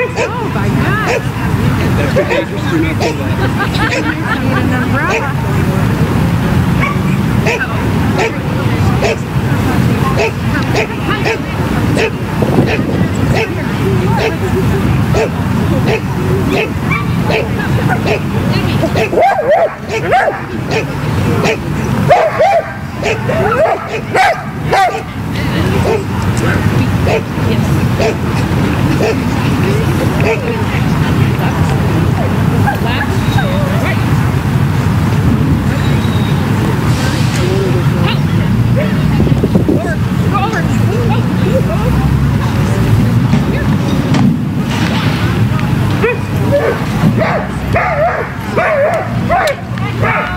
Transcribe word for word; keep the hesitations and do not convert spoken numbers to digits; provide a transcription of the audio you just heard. Oh my God! That's the dangerous to not do that.